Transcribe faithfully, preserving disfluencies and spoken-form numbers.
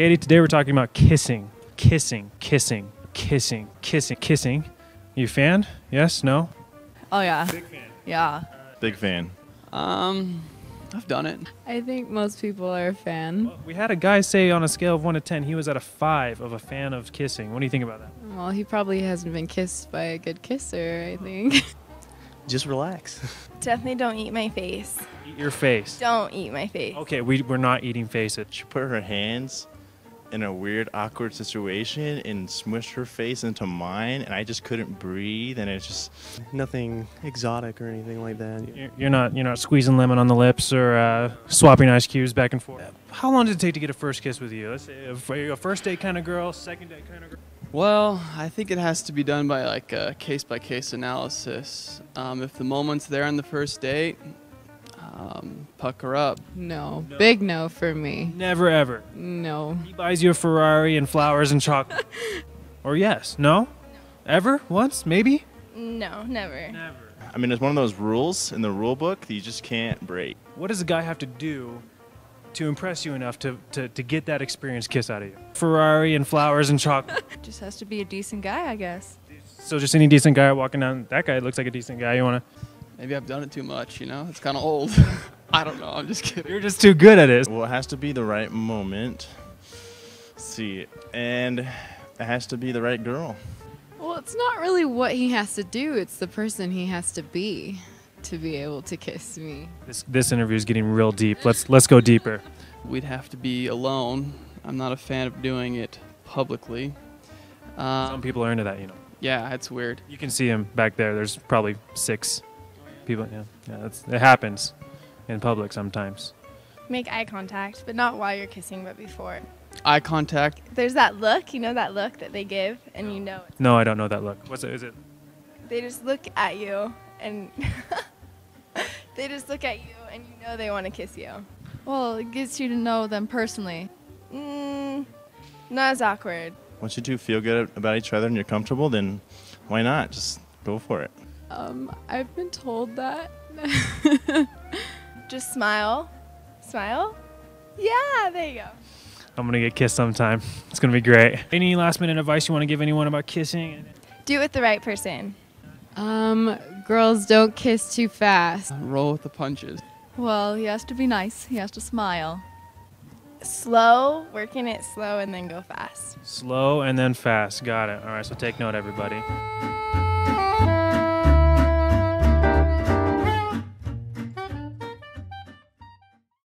Katie, today we're talking about kissing. Kissing, kissing, kissing, kissing, kissing. You a fan? Yes? No? Oh, yeah. Big fan. Yeah. Big fan. Um, I've done it. I think most people are a fan. Well, we had a guy say on a scale of one to ten, he was at a five of a fan of kissing. What do you think about that? Well, he probably hasn't been kissed by a good kisser, I think. Just relax. Definitely don't eat my face. Eat your face. Don't eat my face. Okay, we, we're not eating faces. She put her hands in a weird, awkward situation and smushed her face into mine, and I just couldn't breathe, and it's just nothing exotic or anything like that. You're, you're not, you're not squeezing lemon on the lips or uh, swapping ice cubes back and forth. How long did it take to get a first kiss with you? Let's say, are you a first date kind of girl, second date kind of girl? Well, I think it has to be done by like a case-by-case analysis. Um, if the moment's there on the first date, um, pucker up. No. no. Big no for me. Never ever. No. He buys you a Ferrari and flowers and chocolate. Or yes. No? no? Ever? Once? Maybe? No, never. Never. I mean, it's one of those rules in the rule book that you just can't break. What does a guy have to do to impress you enough to, to, to get that experience kiss out of you? Ferrari and flowers and chocolate. Just has to be a decent guy, I guess. So just any decent guy walking down, that guy looks like a decent guy, you wanna? Maybe I've done it too much, you know? It's kinda old. I don't know, I'm just kidding. You're just too good at it. Well, it has to be the right moment. Let's see, and it has to be the right girl. Well, it's not really what he has to do, it's the person he has to be. To be able to kiss me. This, this interview is getting real deep. Let's let's go deeper. We'd have to be alone. I'm not a fan of doing it publicly. Um, Some people are into that, you know. Yeah, it's weird. You can see him back there. There's probably six people. Yeah, yeah that's, it happens in public sometimes. Make eye contact, but not while you're kissing, but before. Eye contact. There's that look. You know that look that they give, and no. you know it. No, I don't know that look. What's it? Is it? They just look at you and. They just look at you and you know they want to kiss you. Well, it gets you to know them personally. Mm, not as awkward. Once you two feel good about each other and you're comfortable, then why not? Just go for it. Um, I've been told that. Just smile. Smile? Yeah, there you go. I'm going to get kissed sometime. It's going to be great. Any last minute advice you want to give anyone about kissing? Do it with the right person. Um, girls, don't kiss too fast. Roll with the punches. Well, he has to be nice. He has to smile. Slow, working it slow, and then go fast. Slow and then fast. Got it. All right, so take note, everybody.